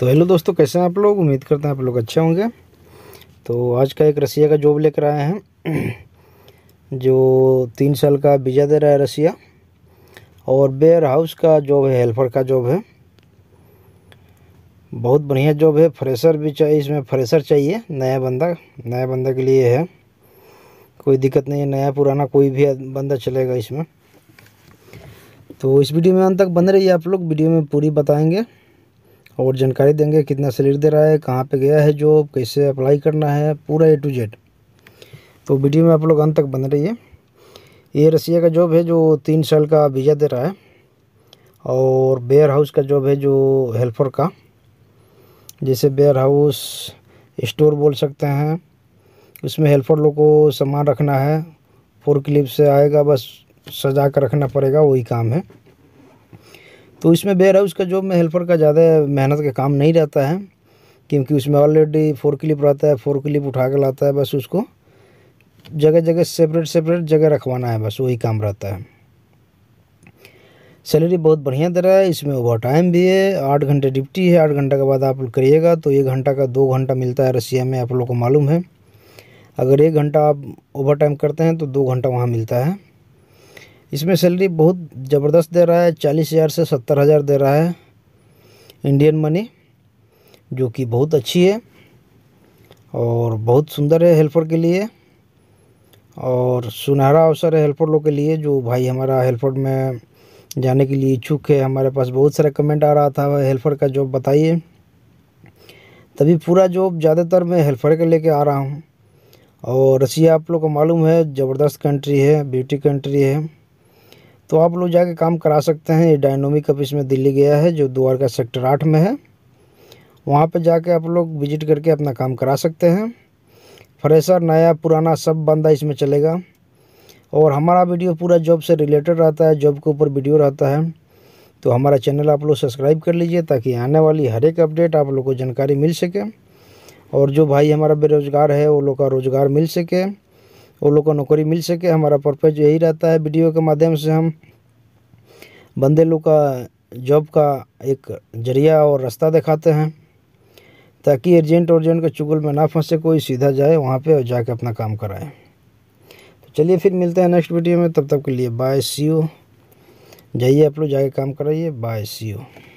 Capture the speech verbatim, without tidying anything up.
तो हेलो दोस्तों, कैसे हैं आप लोग। उम्मीद करते हैं आप लोग अच्छे होंगे। तो आज का एक रसिया का जॉब लेकर आए हैं, जो तीन साल का वीज़ा दे रहा है रसिया, और वेयर हाउस का जॉब है, हेल्पर का जॉब है। बहुत बढ़िया जॉब है। फ्रेशर भी चाहिए इसमें, फ्रेशर चाहिए, नया बंदा, नया बंदा के लिए है, कोई दिक्कत नहीं है, नया पुराना कोई भी बंदा चलेगा इसमें। तो इस वीडियो में अंत तक बने रहिए आप लोग, वीडियो में पूरी बताएंगे और जानकारी देंगे, कितना सैलरी दे रहा है, कहाँ पे गया है जॉब, कैसे अप्लाई करना है, पूरा ए टू जेड। तो वीडियो में आप लोग अंत तक बने रहिए। ये रसिया का जॉब है जो तीन साल का वीज़ा दे रहा है, और वेयर हाउस का जॉब है जो हेल्पर का, जैसे वेयर हाउस स्टोर बोल सकते हैं। उसमें हेल्पर लोग को सामान रखना है, फोर्कलिफ्ट से आएगा, बस सजा कर रखना पड़ेगा, वही काम है। तो इसमें वेयर हाउस का जॉब में हेल्पर का ज़्यादा मेहनत का काम नहीं रहता है, क्योंकि उसमें ऑलरेडी फोर्कलिफ्ट रहता है, फोर्कलिफ्ट उठा के लाता है, बस उसको जगह जगह सेपरेट सेपरेट जगह रखवाना है, बस वही काम रहता है। सैलरी बहुत बढ़िया दे रहा है। इसमें ओवर टाइम भी है, आठ घंटे ड्यूटी है, आठ घंटे के बाद आप लोग करिएगा तो एक घंटा का दो घंटा मिलता है रसिया में, आप लोगों को मालूम है। अगर एक घंटा आप ओवर टाइम करते हैं तो दो घंटा वहाँ मिलता है। इसमें सैलरी बहुत ज़बरदस्त दे रहा है, चालीस हज़ार से सत्तर हज़ार दे रहा है इंडियन मनी, जो कि बहुत अच्छी है और बहुत सुंदर है हेल्पर के लिए, और सुनहरा अवसर है हेल्पर लोग के लिए। जो भाई हमारा हेल्पर में जाने के लिए इच्छुक है, हमारे पास बहुत सारे कमेंट आ रहा था, हेल्पर का जॉब बताइए, तभी पूरा जॉब ज़्यादातर मैं हेल्पर के लेके आ रहा हूँ। और रसिया आप लोग को मालूम है ज़बरदस्त कंट्री है, ब्यूटी कंट्री है, तो आप लोग जाके काम करा सकते हैं। ये डायनामिक ऑफिस में दिल्ली गया है, जो द्वारका सेक्टर आठ में है, वहाँ पे जाके आप लोग विजिट करके अपना काम करा सकते हैं। फ्रेशर, नया, पुराना, सब बंदा इसमें चलेगा। और हमारा वीडियो पूरा जॉब से रिलेटेड रहता है, जॉब के ऊपर वीडियो रहता है, तो हमारा चैनल आप लोग सब्सक्राइब कर लीजिए, ताकि आने वाली हर एक अपडेट आप लोग को जानकारी मिल सके, और जो भाई हमारा बेरोज़गार है वो लोग का रोज़गार मिल सके, वो लोग को नौकरी मिल सके। हमारा पर्पज़ यही रहता है, वीडियो के माध्यम से हम बंदे लोग का जॉब का एक जरिया और रास्ता दिखाते हैं, ताकि एजेंट अर्जेंट के चुगल में ना फंसे कोई, सीधा जाए वहाँ पे और जाके अपना काम कराए। तो चलिए फिर मिलते हैं नेक्स्ट वीडियो में, तब तक के लिए बाय, सी यू। जाइए आप लोग, जाके काम कराइए, बाय, सी यू।